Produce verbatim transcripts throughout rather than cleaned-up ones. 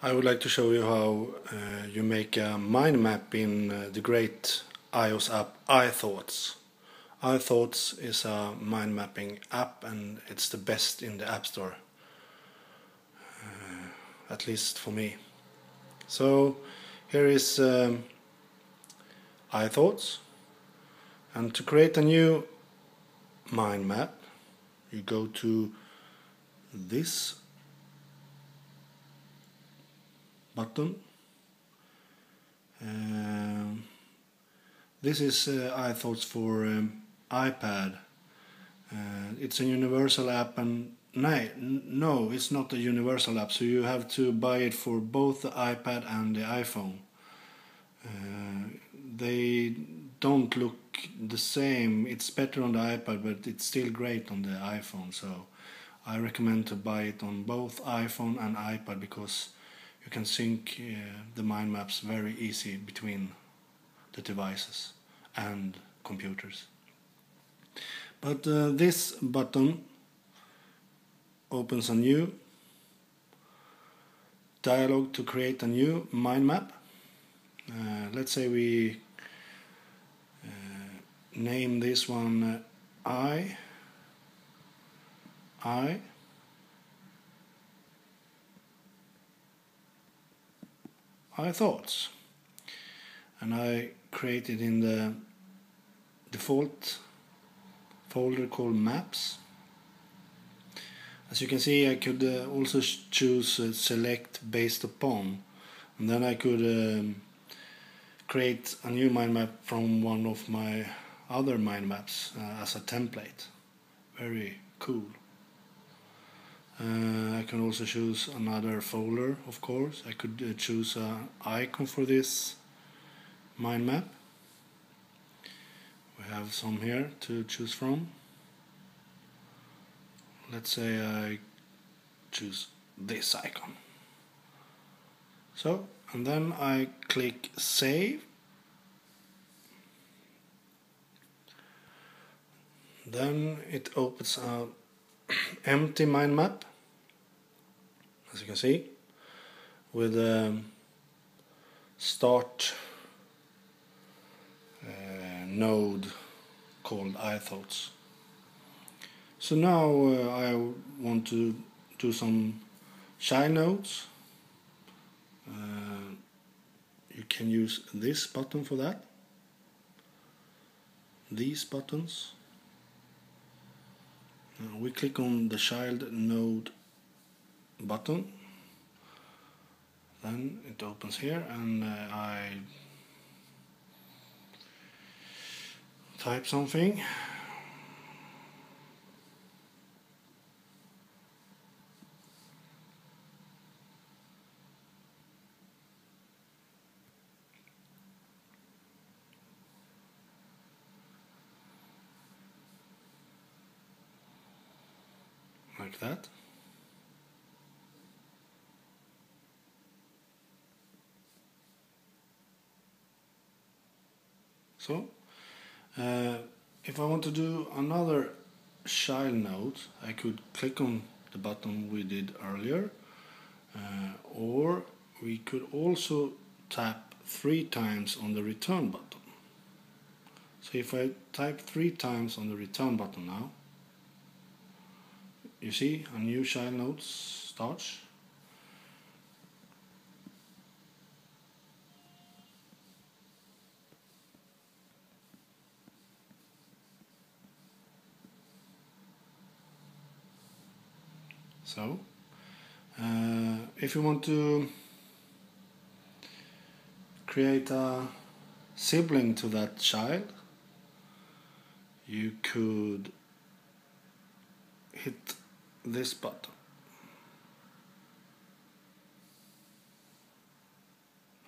I would like to show you how uh, you make a mind map in uh, the great iOS app iThoughts. iThoughts is a mind mapping app and it's the best in the App Store, uh, at least for me. So here is um, iThoughts, and to create a new mind map you go to this button. Um, this is uh, iThoughts for um, iPad. Uh, it's a universal app, and no, no, it's not a universal app, so you have to buy it for both the iPad and the iPhone. Uh, they don't look the same. It's better on the iPad, but it's still great on the iPhone, so I recommend to buy it on both iPhone and iPad, because you can sync uh, the mind maps very easy between the devices and computers. But uh, this button opens a new dialog to create a new mind map. Uh, let's say we uh, name this one uh, I I iThoughts, and I create it in the default folder called Maps. As you can see, I could uh, also choose uh, select based upon, and then I could um, create a new mind map from one of my other mind maps uh, as a template. Very cool. Uh, I can also choose another folder, of course. I could uh, choose an icon for this mind map. We have some here to choose from. Let's say I choose this icon. So, and then I click Save. Then it opens an empty mind map, as you can see, with a start uh, node called iThoughts. So now uh, I want to do some child nodes. Uh, you can use this button for that, these buttons. Uh, we click on the child node button, then it opens here, and uh, I type something. Like that. So, uh, if I want to do another child node, I could click on the button we did earlier, uh, or we could also tap three times on the return button. So if I type three times on the return button now, you see a new child node starts. So, uh, if you want to create a sibling to that child, you could hit this button.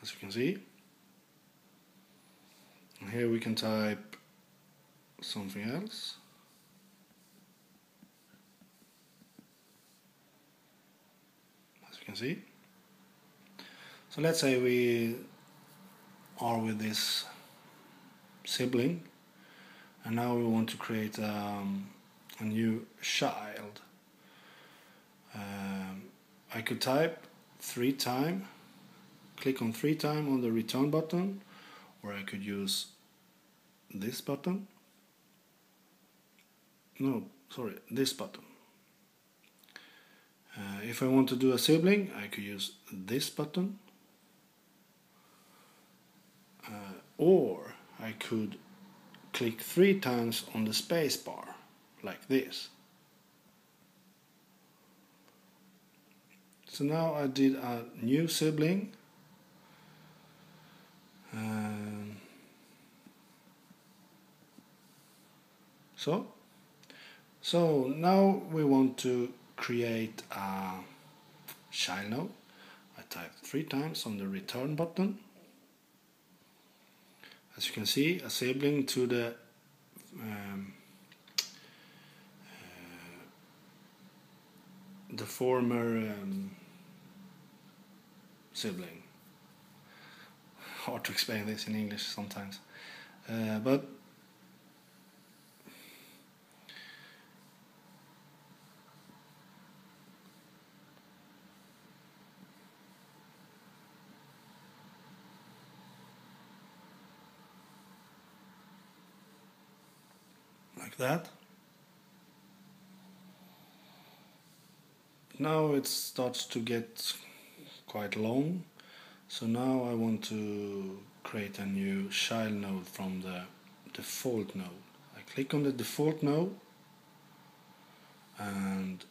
As you can see, and here we can type something else. As you can see, so let's say we are with this sibling, and now we want to create um, a new child. Um, I could type three time, click on three time on the return button, or I could use this button. No, sorry, this button. Uh, if I want to do a sibling, I could use this button. Uh, or I could click three times on the space bar, like this. So now I did a new sibling. Um, so, so now we want to create a child node. I type three times on the return button. As you can see, a sibling to the um, uh, the former um, sibling. Hard to explain this in English sometimes, uh, but like that. Now it starts to get quite long, so now I want to create a new child node from the default node. I click on the default node and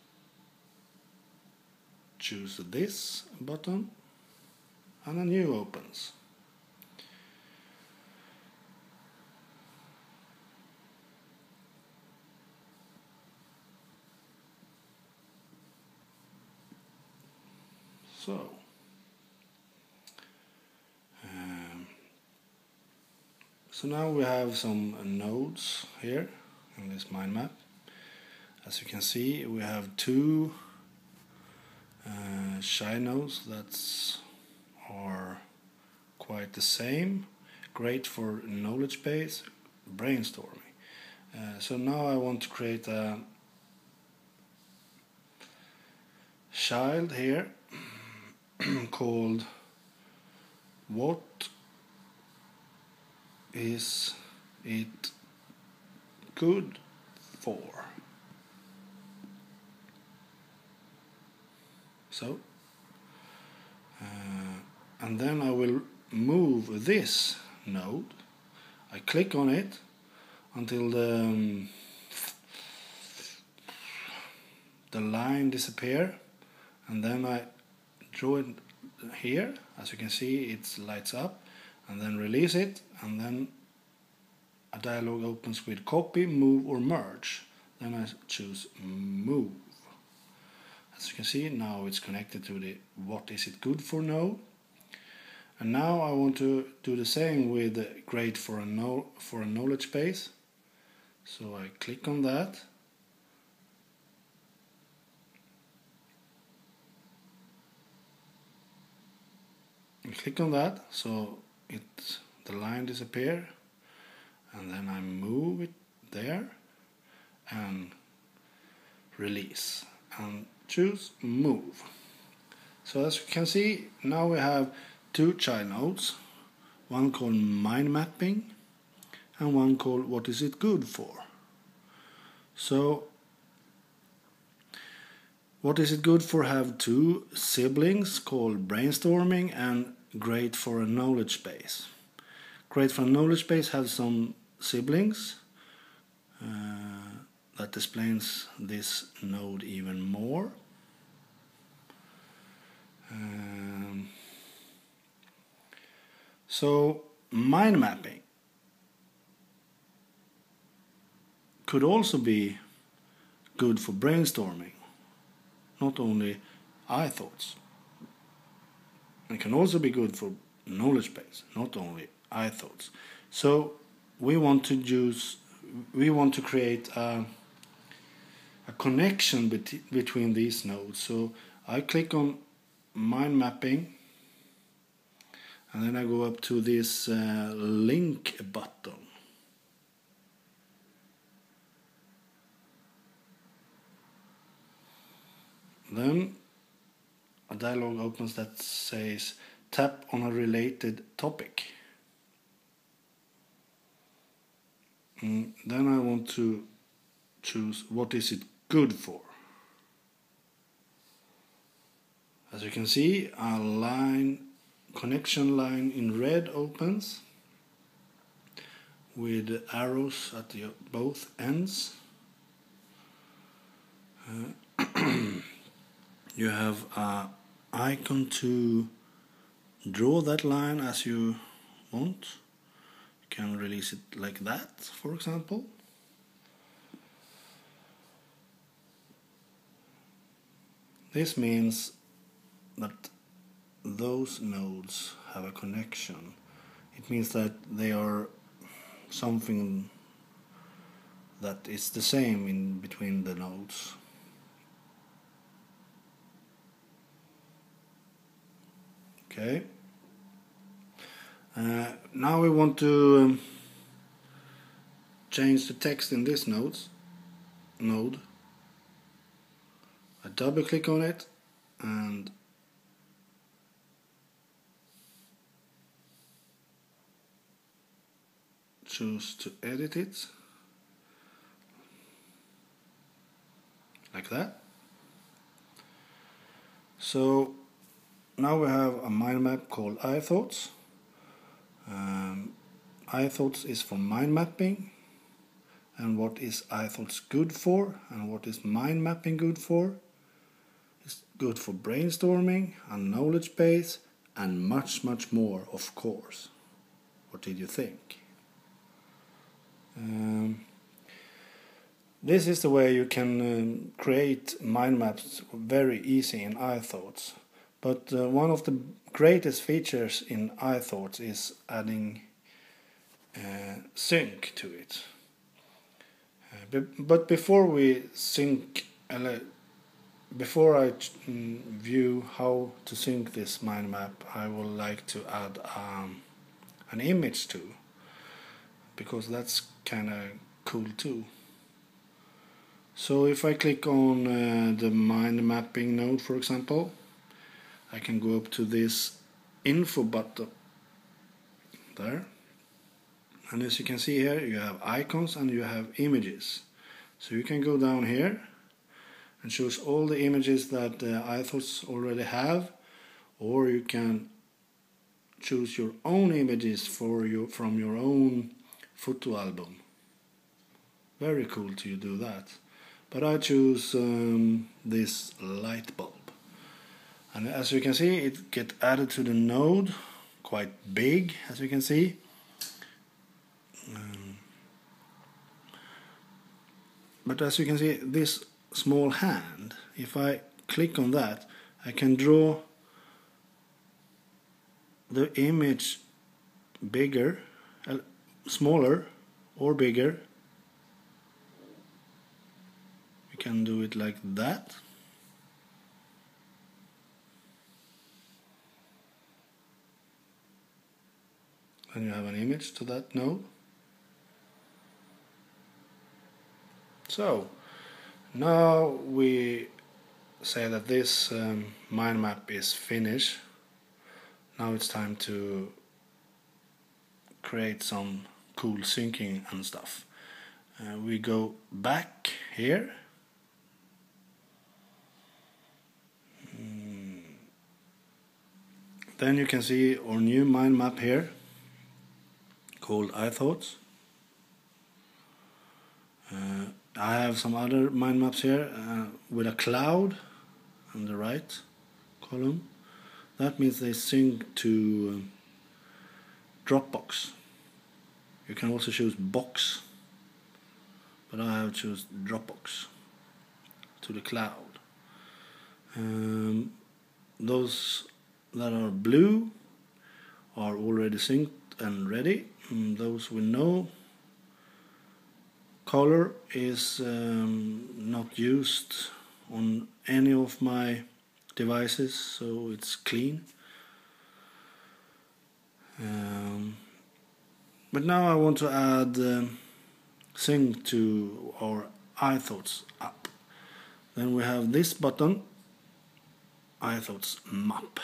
choose this button, and a new opens. So, um, so now we have some uh, nodes here in this mind map. As you can see, we have two uh, child nodes that are quite the same. Great for knowledge base brainstorming. Uh, so now I want to create a child here called what is it good for? So uh, and then I will move this node. I click on it until the um, the line disappears, and then I draw it here. As you can see, it lights up, and then release it, and then a dialog opens with copy, move or merge. Then I choose move. As you can see, now it's connected to the what is it good for node. And now I want to do the same with great for a no for a knowledge base. So I click on that. Click on that, so it the line disappears, and then I move it there and release and choose move. So as you can see, now we have two child nodes, one called mind mapping and one called what is it good for. So what is it good for have two siblings called brainstorming and great for a knowledge base. Great for a knowledge base has some siblings. Uh, that explains this node even more. Um, so mind mapping could also be good for brainstorming, not only iThoughts. It can also be good for knowledge base, not only iThoughts. So we want to use, we want to create a, a connection bet between these nodes. So I click on mind mapping, and then I go up to this uh, link button. Then a dialog opens that says tap on a related topic. And then I want to choose what is it good for. As you can see, a line, connection line in red opens with arrows at the both ends. Uh, you have an icon to draw that line as you want. You can release it like that, for example. This means that those nodes have a connection. It means that they are something that is the same in between the nodes. Okay. Uh, now we want to um, change the text in this nodes, node. I double click on it and choose to edit it like that. So now we have a mind map called iThoughts. Um, iThoughts is for mind mapping, and what is iThoughts good for, and what is mind mapping good for? It's good for brainstorming, a knowledge base, and much much more, of course. What did you think? Um, this is the way you can um, create mind maps very easy in iThoughts, but uh, one of the greatest features in iThoughts is adding uh, sync to it. Uh, be but before we sync, before I um, view how to sync this mind map, I would like to add um, an image too, because that's kind of cool too. So if I click on uh, the mind mapping node, for example, I can go up to this info button there, and as you can see here, you have icons and you have images. So you can go down here and choose all the images that uh, iThoughts already have, or you can choose your own images for you from your own photo album. Very cool to do that, but I choose um, this light bulb, and as you can see, it gets added to the node, quite big as you can see. Um, but as you can see, this small hand, if I click on that, I can draw the image bigger, smaller or bigger. You can do it like that. And you have an image to that node. So now we say that this um, mind map is finished. Now it's time to create some cool syncing and stuff. Uh, we go back here. Mm. Then you can see our new mind map here called iThoughts. Uh, I have some other mind maps here uh, with a cloud on the right column. That means they sync to uh, Dropbox. You can also choose Box, but I have choose Dropbox to the cloud. Um, those that are blue are already synced and ready. And those with no color is um, not used on any of my devices, so it's clean. Um, But now I want to add um, sync to our iThoughts app. Then we have this button iThoughts map.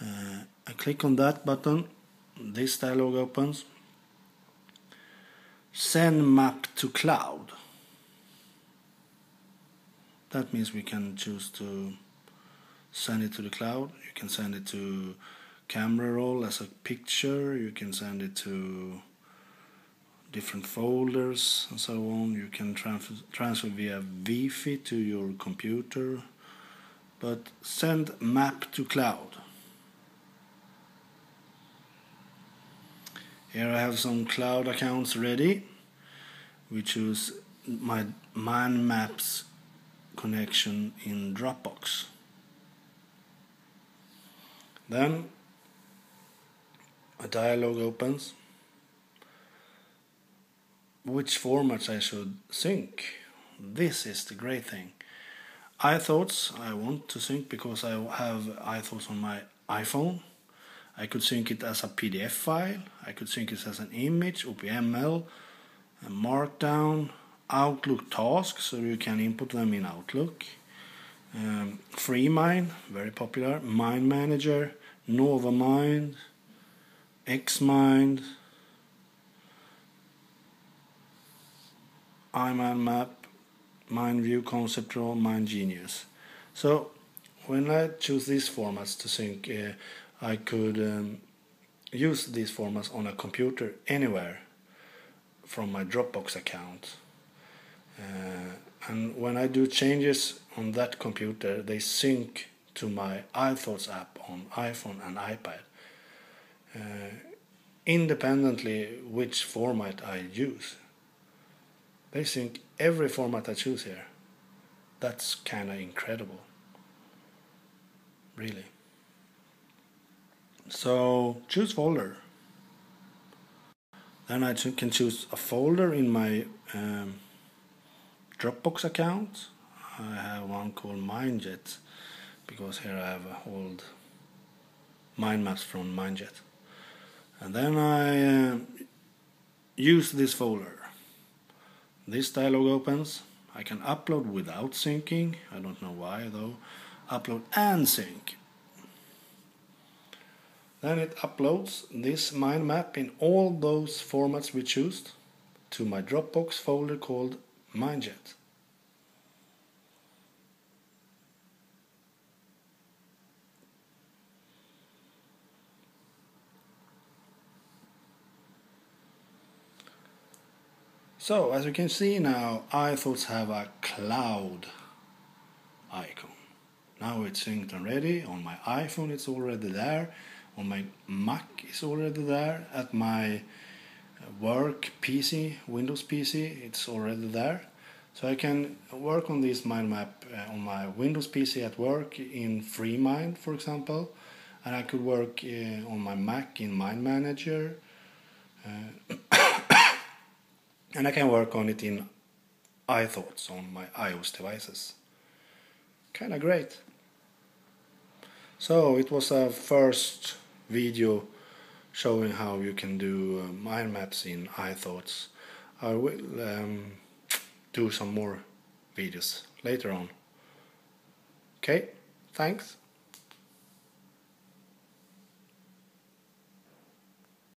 Uh, I click on that button, this dialog opens. Send map to cloud. That means we can choose to send it to the cloud. You can send it to camera roll as a picture, you can send it to different folders and so on. You can transfer, transfer via Wi-Fi to your computer, but send map to cloud. Here I have some cloud accounts ready. We choose my MindMap's connection in Dropbox. Then a dialog opens. Which formats I should sync? This is the great thing. iThoughts, I want to sync because I have iThoughts on my iPhone. I could sync it as a P D F file, I could sync it as an image, O P M L, a Markdown, Outlook tasks, so you can input them in Outlook. Um, FreeMind, very popular, MindManager, NovaMind, XMind, iMindMap, MindView, ConceptDraw, MindGenius. So when I choose these formats to sync, uh, I could um, use these formats on a computer anywhere from my Dropbox account. Uh, and when I do changes on that computer, they sync to my iThoughts app on iPhone and iPad, uh, independently which format I use. They sync every format I choose here. That's kind of incredible, really. So choose folder. Then I can choose a folder in my um, Dropbox account. I have one called Mindjet because here I have old mind maps from Mindjet. And then I uh, use this folder. This dialog opens. I can upload without syncing. I don't know why though. Upload and sync. Then it uploads this mind map in all those formats we choose to my Dropbox folder called Mindjet. So as you can see now, iThoughts have a cloud icon. Now it's synced and ready. On my iPhone it's already there. On my Mac is already there. At my work P C, Windows P C, it's already there. So I can work on this mind map uh, on my Windows P C at work in FreeMind, for example, and I could work uh, on my Mac in MindManager, uh, and I can work on it in iThoughts on my iOS devices. Kinda great. So it was a first video showing how you can do uh, mind maps in iThoughts. I will um, do some more videos later on. Okay, thanks.